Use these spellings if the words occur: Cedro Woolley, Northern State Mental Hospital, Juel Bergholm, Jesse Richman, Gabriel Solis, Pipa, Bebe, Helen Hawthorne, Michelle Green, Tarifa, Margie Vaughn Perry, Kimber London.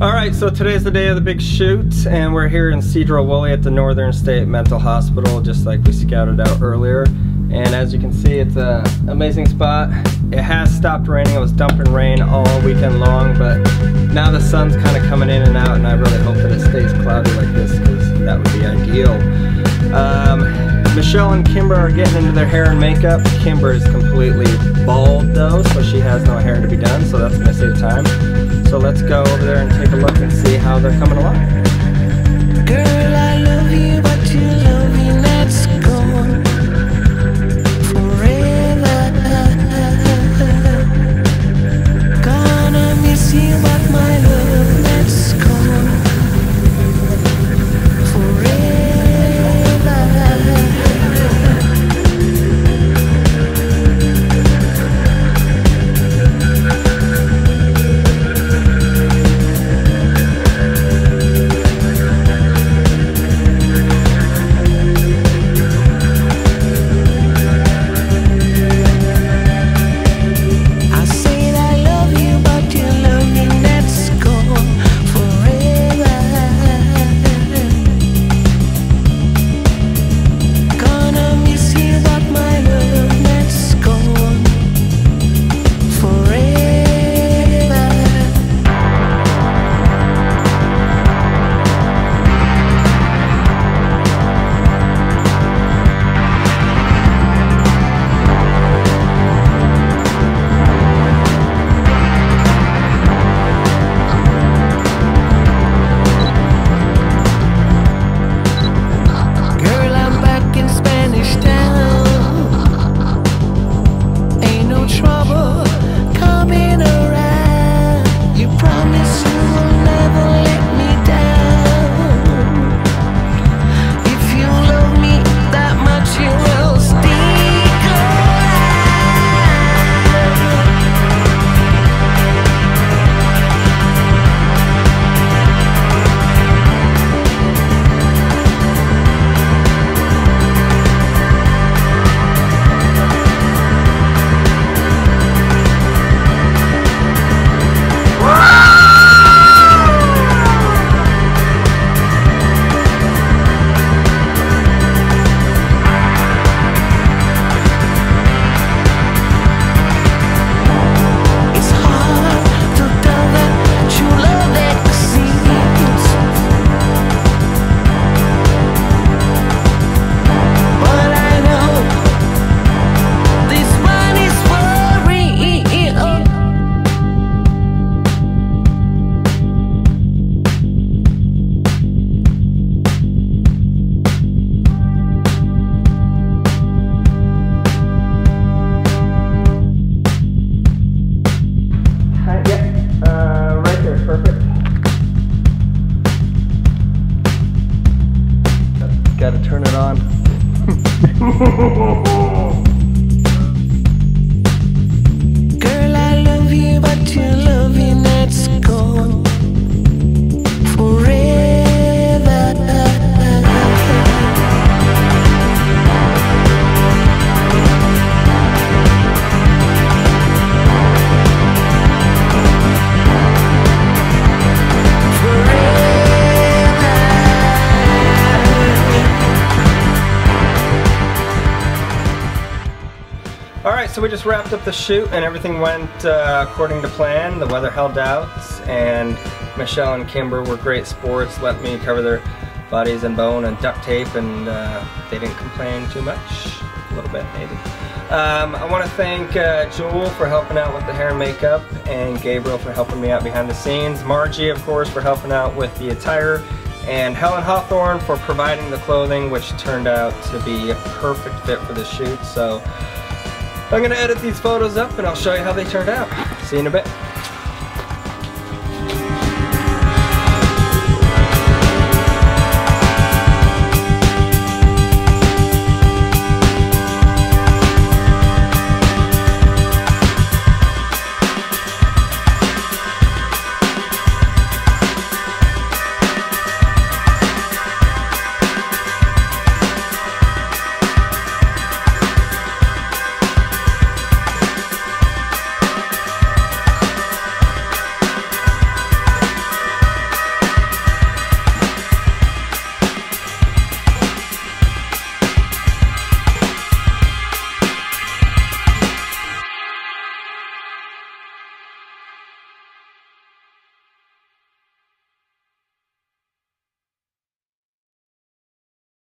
Alright, so today's the day of the big shoot, and we're here in Cedro Woolley at the Northern State Mental Hospital, just like we scouted out earlier. And as you can see, it's an amazing spot. It has stopped raining. It was dumping rain all weekend long, but now the sun's kind of coming in and out, and I really hope that it stays cloudy like this, because that would be ideal. Michelle and Kimber are getting into their hair and makeup. Kimber is completely bald though, so she has no hair to be done, so that's gonna save time. So let's go over there and take a look and see how they're coming along. Girl, I love you, but you love me, let's go. Gotta turn it on. Girl, I love you, but you love me, let's go. Alright, so we just wrapped up the shoot and everything went according to plan. The weather held out and Michelle and Kimber were great sports, let me cover their bodies in bone and duct tape, and they didn't complain too much. A little bit maybe. I want to thank Juel for helping out with the hair and makeup, and Gabriel for helping me out behind the scenes, Margie of course for helping out with the attire, and Helen Hawthorne for providing the clothing, which turned out to be a perfect fit for the shoot. So I'm going to edit these photos up and I'll show you how they turned out. See you in a bit.